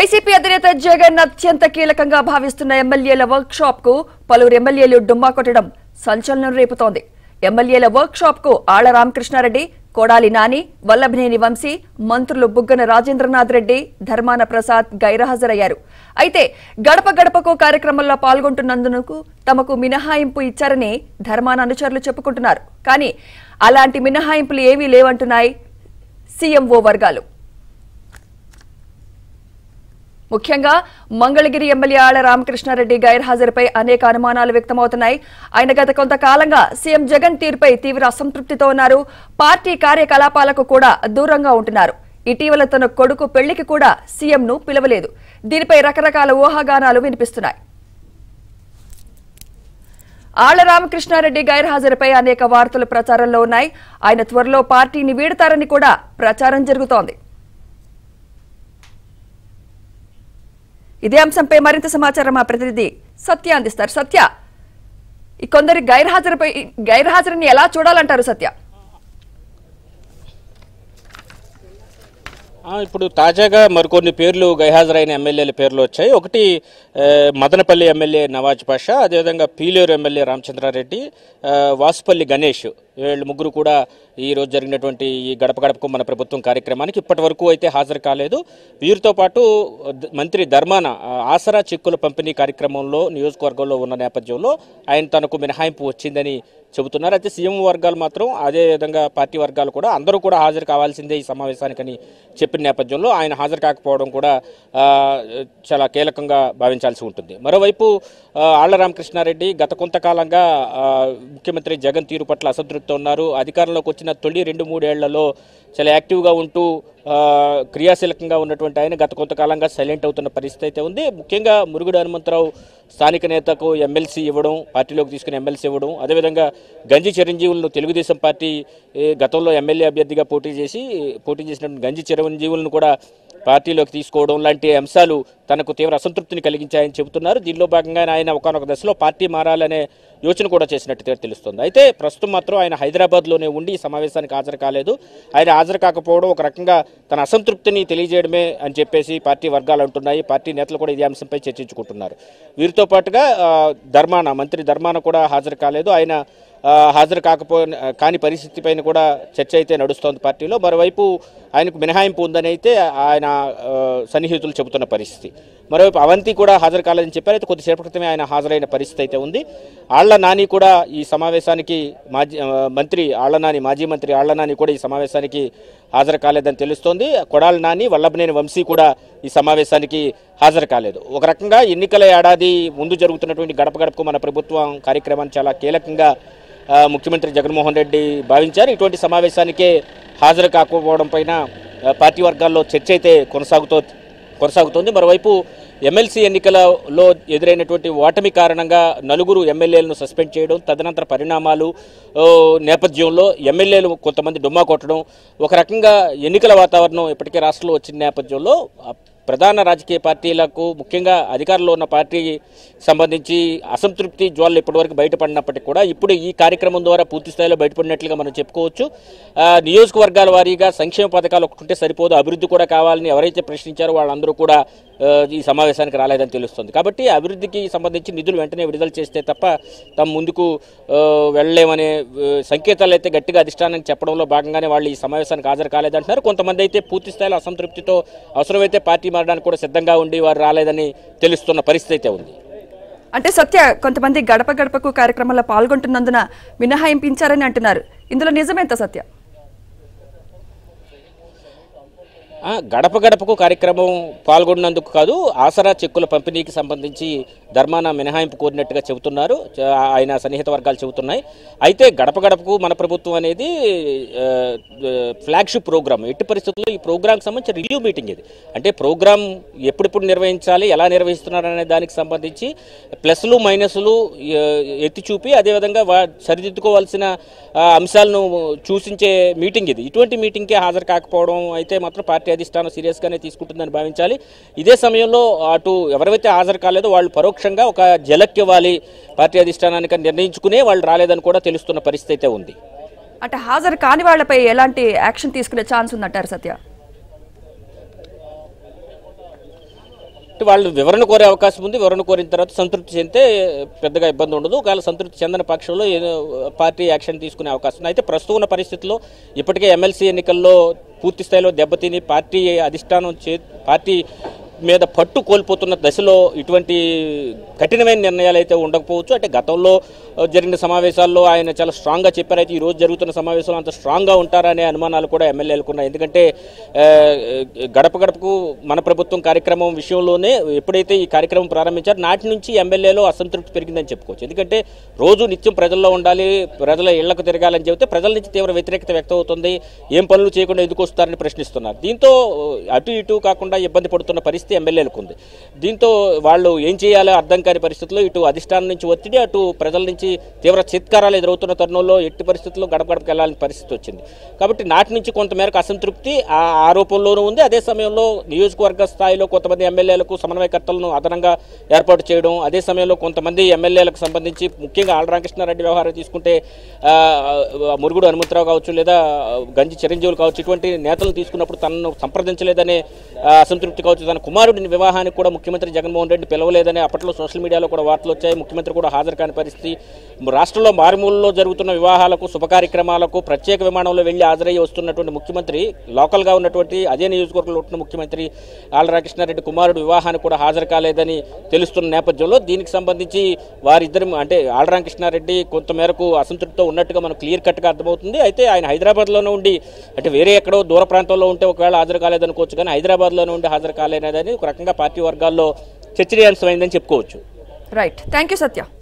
YCP అధినేత జగన్ అత్యంత కీలకంగా భావిస్తున్న ఎమ్మెల్యేల వర్క్ షాప్ కు పలువురు ఎమ్మెల్యేలు డుమ్మా కొట్టడం సంచలనం రేపుతోంది. ఎమ్మెల్యేల వర్క్ షాప్ కు ఆళ్ల రామకృష్ణారెడ్డి, కోడాలి నాని, వల్లభనేని వంశీ, మంత్రులు బుగ్గన రాజేంద్రనాథ్ రెడ్డి, ధర్మానా ప్రసాద్ గైరహాజరయ్యారు. అయితే గడప గడపకు కార్యక్రమంలో పాల్గొంటున్నందుకు తమకు మినహాయింపు ఇచ్చారని ధర్మానా అనుచరులు చెప్పుకుంటున్నారు. కానీ అలాంటి మినహాయింపులు ఏమీ లేవంటున్నాయి సీఎంఓ వర్గాలు. ముఖ్యంగా మంగళగిరి ఎమ్మెల్యే ఆళ్ల రామకృష్ణారెడ్డి గైర్హాజరుపై అనేక అనుమానాలు వ్యక్తమవుతున్నాయి. ఆయన గత కొంతకాలంగా సీఎం జగన్ తీరుపై తీవ్ర అసంతృప్తితో ఉన్నారు. పార్టీ కార్యకలాపాలకు కూడా దూరంగా ఉంటున్నారు. ఇటీవల తన కొడుకు పెళ్లికి కూడా సీఎంను పిలవలేదు. దీనిపై రకరకాల ఊహాగానాలు వినిపిస్తున్నాయి. ఆళ్ల రామకృష్ణారెడ్డి గైర్హాజరుపై అనేక వార్తలు ప్రచారంలో ఉన్నాయి. ఆయన త్వరలో పార్టీని వీడతారని కూడా ప్రచారం జరుగుతోంది. ఇదే అంశంపై మరింత సమాచారం మా ప్రతినిధి సత్య అందిస్తారు. సత్య, ఈ కొందరి గైర్హాజరుని ఎలా చూడాలంటారు సత్య? ఇప్పుడు తాజాగా మరికొన్ని పేర్లు గైహాజరైన ఎమ్మెల్యేల పేర్లు వచ్చాయి. ఒకటి మదనపల్లి ఎమ్మెల్యే నవాజ్ పాషా, అదేవిధంగా పీలేరు ఎమ్మెల్యే రామచంద్రారెడ్డి, వాసుపల్లి గణేష్, వీళ్ళు ముగ్గురు కూడా ఈరోజు జరిగినటువంటి ఈ గడప గడపకు మన ప్రభుత్వం కార్యక్రమానికి ఇప్పటి వరకు అయితే హాజరు కాలేదు. వీరితో పాటు మంత్రి ధర్మానా ఆసరా చెక్కుల పంపిణీ కార్యక్రమంలో నియోజకవర్గంలో ఉన్న నేపథ్యంలో ఆయన తనకు మినహాయింపు వచ్చిందని చెబుతున్నారు. అయితే సీఎం వర్గాలు మాత్రం, అదేవిధంగా పార్టీ వర్గాలు కూడా అందరూ కూడా హాజరు కావాల్సిందే ఈ సమావేశానికని చెప్పిన నేపథ్యంలో ఆయన హాజరు కాకపోవడం కూడా చాలా కీలకంగా భావించాల్సి ఉంటుంది. మరోవైపు ఆళ్ల రామకృష్ణారెడ్డి గత కొంతకాలంగా ముఖ్యమంత్రి జగన్ తీరు పట్ల అసంతృప్తితో ఉన్నారు. అధికారంలోకి వచ్చిన తొలి 2-3 ఏళ్లలో చాలా యాక్టివ్గా ఉంటూ క్రియాశీలకంగా ఉన్నటువంటి ఆయన గత కొంతకాలంగా సైలెంట్ అవుతున్న పరిస్థితి అయితే ఉంది. ముఖ్యంగా మురుగుడు హనుమంతరావు స్థానిక నేతకు ఎమ్మెల్సీ ఇవ్వడం, పార్టీలోకి తీసుకుని ఎమ్మెల్సీ ఇవ్వడం, అదేవిధంగా గంజి చెరంజీవులను తెలుగుదేశం పార్టీ గతంలో ఎమ్మెల్యే అభ్యర్థిగా పోటీ చేసినటువంటి గంజి చెరవంజీవులను కూడా పార్టీలోకి తీసుకోవడం లాంటి అంశాలు తనకు తీవ్ర అసంతృప్తిని కలిగించాయని చెబుతున్నారు. దీనిలో భాగంగా ఆయన ఒకనొక దశలో పార్టీ మారాలనే యోచన కూడా చేసినట్టు తెలుస్తుంది. అయితే ప్రస్తుతం మాత్రం ఆయన హైదరాబాద్లోనే ఉండి ఈ సమావేశానికి హాజరు కాలేదు. ఆయన హాజరు కాకపోవడం ఒక రకంగా తన అసంతృప్తిని తెలియజేయడమే అని చెప్పేసి పార్టీ వర్గాలు అంటున్నాయి. పార్టీ నేతలు కూడా ఇదే అంశంపై చర్చించుకుంటున్నారు. వీరితో పాటుగా ధర్మానా, మంత్రి ధర్మానా కూడా హాజరు కాలేదు. ఆయన హాజరు కాని పరిస్థితి పైన కూడా చర్చ అయితే నడుస్తోంది పార్టీలో. మరోవైపు ఆయనకు మినహాయింపు ఉందని అయితే ఆయన సన్నిహితులు చెబుతున్న పరిస్థితి. మరోవైపు అవంతి కూడా హాజరు కాలేదని చెప్పారు. అయితే కొద్దిసేపటి క్రితమే ఆయన హాజరైన పరిస్థితి అయితే ఉంది. ఆళ్ల నాని కూడా ఈ సమావేశానికి మాజీ మంత్రి ఆళ్ల నాని కూడా ఈ సమావేశానికి హాజరు కాలేదని తెలుస్తోంది. కొడాలి నాని, వల్లభనేని వంశీ కూడా ఈ సమావేశానికి హాజరు కాలేదు. ఒక రకంగా ఎన్నికల ఏడాది ముందు జరుగుతున్నటువంటి గడప గడపకు మన ప్రభుత్వం కార్యక్రమాన్ని చాలా కీలకంగా ముఖ్యమంత్రి జగన్మోహన్ రెడ్డి భావించారు. ఇటువంటి సమావేశానికే హాజరు కాకపోవడం పైన పార్టీ వర్గాల్లో చర్చ అయితే కొనసాగుతోంది. మరోవైపు ఎమ్మెల్సీ ఎన్నికలలో ఎదురైనటువంటి ఓటమి కారణంగా నలుగురు ఎమ్మెల్యేలను సస్పెండ్ చేయడం, తదనంతర పరిణామాలు నేపథ్యంలో ఎమ్మెల్యేలు కొంతమంది డుమ్మా కొట్టడం, ఒక రకంగా ఎన్నికల వాతావరణం ఇప్పటికే రాష్ట్రంలో వచ్చిన నేపథ్యంలో ప్రధాన రాజకీయ పార్టీలకు, ముఖ్యంగా అధికారంలో ఉన్న పార్టీకి సంబంధించి అసంతృప్తి జ్వాలలు ఇప్పటివరకు బయటపడినప్పటికీ కూడా ఇప్పుడు ఈ కార్యక్రమం ద్వారా పూర్తి స్థాయిలో బయటపడినట్లుగా మనం చెప్పుకోవచ్చు. నియోజకవర్గాల వారీగా సంక్షేమ పథకాలు ఒకటి సరిపోదు, అభివృద్ధి కూడా కావాలని ఎవరైతే ప్రశ్నించారో వాళ్ళందరూ కూడా ఈ సమావేశానికి రాలేదని తెలుస్తుంది. కాబట్టి అభివృద్ధికి సంబంధించి నిధులు వెంటనే విడుదల చేస్తే తప్ప తాము ముందుకు వెళ్ళలేమనే సంకేతాలు అయితే గట్టిగా అధిష్టానానికి చెప్పడంలో భాగంగానే వాళ్ళు ఈ సమావేశానికి హాజరు కాలేదంటున్నారు. కొంతమంది అయితే పూర్తి స్థాయిలో అసంతృప్తితో అవసరమైతే పార్టీ మారడానికి కూడా సిద్ధంగా ఉండి వారు రాలేదని తెలుస్తున్న పరిస్థితి అయితే ఉంది. అంటే సత్య, కొంతమంది గడప గడపకు కార్యక్రమంలో పాల్గొంటున్నందున మినహాయింపించారని అంటున్నారు. ఇందులో నిజమేంత సత్య? గడప గడపకు కార్యక్రమం పాల్గొన్నందుకు కాదు, ఆసరా చెక్కుల పంపిణీకి సంబంధించి ధర్మానా మినహాయింపు కోరినట్టుగా చెబుతున్నారు ఆయన సన్నిహిత వర్గాలు చెబుతున్నాయి. అయితే గడప గడపకు మన ప్రభుత్వం అనేది ఫ్లాగ్షిప్ ప్రోగ్రామ్. ఎట్టి పరిస్థితుల్లో ఈ ప్రోగ్రామ్కి సంబంధించి రివ్యూ మీటింగ్ ఇది. అంటే ప్రోగ్రామ్ ఎప్పుడెప్పుడు నిర్వహించాలి, ఎలా నిర్వహిస్తున్నారు అనే దానికి సంబంధించి ప్లస్లు మైనస్లు ఎత్తి చూపి, అదేవిధంగా సరిదిద్దుకోవాల్సిన అంశాలను సూచించే మీటింగ్ ఇది. ఇటువంటి మీటింగ్కే హాజరు కాకపోవడం అయితే మాత్రం పార్టీ అధిష్టానం సీరియస్గానే తీసుకుంటుందని భావించాలి. ఇదే సమయంలో అటు ఎవరైతే హాజరు కాలేదో వాళ్ళు పరోక్షంగా ఒక జలక్ ఇవ్వాలి పార్టీ అధిష్టానానికి నిర్ణయించుకునే వాళ్ళు రాలేదని కూడా తెలుస్తున్న పరిస్థితి అయితే ఉంది. అంటే హాజరు కాని వాళ్ళపై ఎలాంటి యాక్షన్ తీసుకునే ఛాన్స్ ఉందంటారు సత్య? కాబట్టి వాళ్ళు వివరణ కోరే అవకాశం ఉంది. వివరణ కోరిన తర్వాత సంతృప్తి చెందితే పెద్దగా ఇబ్బంది ఉండదు. ఒకవేళ సంతృప్తి చెందని పక్షంలో పార్టీ యాక్షన్ తీసుకునే అవకాశం. అయితే ప్రస్తుతం ఉన్న పరిస్థితుల్లో ఇప్పటికే ఎమ్మెల్సీ ఎన్నికల్లో పూర్తి స్థాయిలో దెబ్బతిని పార్టీ అధిష్టానం పార్టీ మీద పట్టు కోల్పోతున్న దశలో ఇటువంటి కఠినమైన నిర్ణయాలు అయితే ఉండకపోవచ్చు. అంటే గతంలో జరిగిన సమావేశాల్లో ఆయన చాలా స్ట్రాంగ్గా చెప్పారు. అయితే ఈరోజు జరుగుతున్న సమావేశంలో అంత స్ట్రాంగ్గా ఉంటారనే అనుమానాలు కూడా ఎమ్మెల్యేలకు ఉన్నాయి. ఎందుకంటే గడప గడపకు మన ప్రభుత్వం కార్యక్రమం విషయంలోనే ఎప్పుడైతే ఈ కార్యక్రమం ప్రారంభించారో నాటి నుంచి ఎమ్మెల్యేలో అసంతృప్తి పెరిగిందని చెప్పుకోవచ్చు. ఎందుకంటే రోజు నిత్యం ప్రజల్లో ఉండాలి, ప్రజల ఇళ్లకు తిరగాలని చెబితే ప్రజల నుంచి తీవ్ర వ్యతిరేకత వ్యక్తం అవుతుంది. ఏం పనులు చేయకుండా ఎందుకు వస్తారని ప్రశ్నిస్తున్నారు. దీంతో అటు ఇటు కాకుండా ఇబ్బంది పడుతున్న పరిస్థితి ఎమ్మెల్యేలకు ఉంది. దీంతో వాళ్ళు ఏం చేయాలో అర్థం కాని పరిస్థితుల్లో ఇటు అధిష్టానం నుంచి ఒత్తిడి, అటు ప్రజల నుంచి తీవ్ర చిత్కారాలు ఎదురవుతున్న తరుణంలో ఎట్టి పరిస్థితుల్లో గడప గడపకి వెళ్ళాలని పరిస్థితి వచ్చింది. కాబట్టి నాటి నుంచి కొంతమేరకు అసంతృప్తి ఆ ఆరోపణలోనూ ఉంది. అదే సమయంలో నియోజకవర్గ స్థాయిలో కొంతమంది ఎమ్మెల్యేలకు సమన్వయకర్తలను అదనంగా ఏర్పాటు చేయడం, అదే సమయంలో కొంతమంది ఎమ్మెల్యేలకు సంబంధించి ముఖ్యంగా ఆళ్ళ రామకృష్ణారెడ్డి వ్యవహారం తీసుకుంటే మురుగుడు హనుమంతరావు కావచ్చు, లేదా గంజి చెరంజీవులు కావచ్చు, ఇటువంటి నేతలు తీసుకున్నప్పుడు తనను సంప్రదించలేదనే అసంతృప్తి కావచ్చు. తన కుమారుడిని వివాహానికి కూడా ముఖ్యమంత్రి జగన్మోహన్ రెడ్డి పిలవలేదని అప్పట్లో సోషల్ మీడియాలో కూడా వార్తలు వచ్చాయి. ముఖ్యమంత్రి కూడా హాజరు కాని పరిస్థితి. రాష్ట్రంలో మారుమూలలో జరుగుతున్న వివాహాలకు, శుభ కార్యక్రమాలకు ప్రత్యేక విమానంలో వెళ్ళి హాజరయ్యి వస్తున్నటువంటి ముఖ్యమంత్రి, లోకల్గా ఉన్నటువంటి అదే నియోజకవర్గంలో ఉంటున్న ముఖ్యమంత్రి ఆళ్ళ రామకృష్ణారెడ్డి కుమారుడు వివాహానికి కూడా హాజరు కాలేదని తెలుస్తున్న నేపథ్యంలో దీనికి సంబంధించి వారిద్దరు అంటే ఆళ్ళ రామకృష్ణారెడ్డి కొంతమేరకు అసంతృప్తితో ఉన్నట్టుగా మనం క్లియర్ కట్గా అర్థమవుతుంది. అయితే ఆయన హైదరాబాద్లోనే ఉండి, అంటే వేరే ఎక్కడో దూర ప్రాంతంలో ఉంటే ఒకవేళ హాజరు కాలేదనుకోవచ్చు, కానీ హైదరాబాద్లోనే ఉండి హాజరు కాలేదని ఒక రకంగా పార్టీ వర్గాల్లో చర్చనీయాంశమైందని చెప్పుకోవచ్చు. Right, thank you Satya.